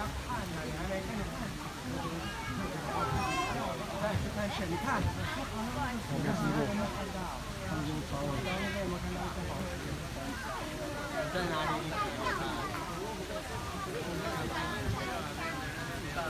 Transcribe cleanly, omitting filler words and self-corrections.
家看呢，你还没跟着看。但是，你看，在哪里？大堂。